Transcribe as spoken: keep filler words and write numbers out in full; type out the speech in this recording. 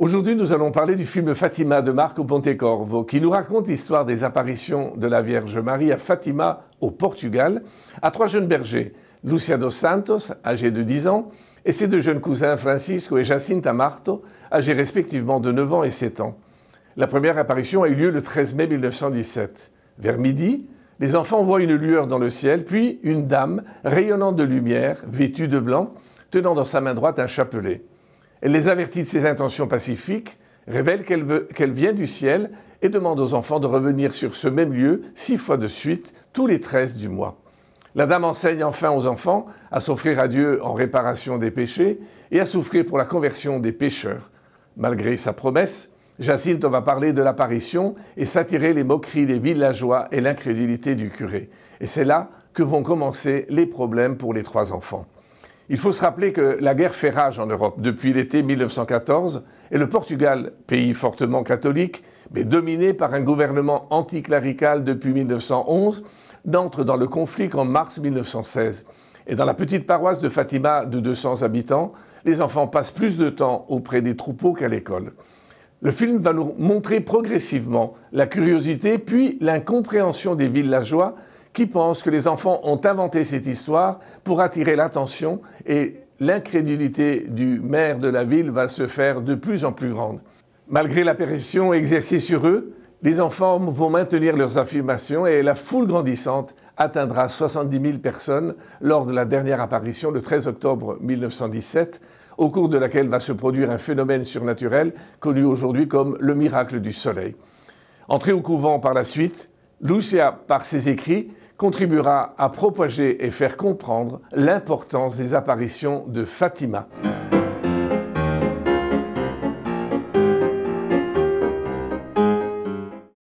Aujourd'hui, nous allons parler du film Fatima de Marco Pontecorvo, qui nous raconte l'histoire des apparitions de la Vierge Marie à Fatima, au Portugal, à trois jeunes bergers, Lucia dos Santos, âgée de dix ans, et ses deux jeunes cousins, Francisco et Jacinta Marto, âgés respectivement de neuf ans et sept ans. La première apparition a eu lieu le treize mai mille neuf cent dix-sept. Vers midi, les enfants voient une lueur dans le ciel, puis une dame, rayonnant de lumière, vêtue de blanc, tenant dans sa main droite un chapelet. Elle les avertit de ses intentions pacifiques, révèle qu'elle qu'elle vient du ciel et demande aux enfants de revenir sur ce même lieu six fois de suite, tous les treize du mois. La dame enseigne enfin aux enfants à s'offrir à Dieu en réparation des péchés et à souffrir pour la conversion des pécheurs. Malgré sa promesse, Jacinta va parler de l'apparition et s'attirer les moqueries des villageois et l'incrédulité du curé. Et c'est là que vont commencer les problèmes pour les trois enfants. Il faut se rappeler que la guerre fait rage en Europe depuis l'été mille neuf cent quatorze et le Portugal, pays fortement catholique, mais dominé par un gouvernement anticlérical depuis mille neuf cent onze, n'entre dans le conflit qu'en mars mille neuf cent seize. Et dans la petite paroisse de Fatima de deux cents habitants, les enfants passent plus de temps auprès des troupeaux qu'à l'école. Le film va nous montrer progressivement la curiosité puis l'incompréhension des villageois qui pensent que les enfants ont inventé cette histoire pour attirer l'attention et l'incrédulité du maire de la ville va se faire de plus en plus grande. Malgré la pression exercée sur eux, les enfants vont maintenir leurs affirmations et la foule grandissante atteindra soixante-dix mille personnes lors de la dernière apparition le treize octobre mille neuf cent dix-sept, au cours de laquelle va se produire un phénomène surnaturel connu aujourd'hui comme le miracle du soleil. Entrée au couvent par la suite, Lucia, par ses écrits, contribuera à propager et faire comprendre l'importance des apparitions de Fatima.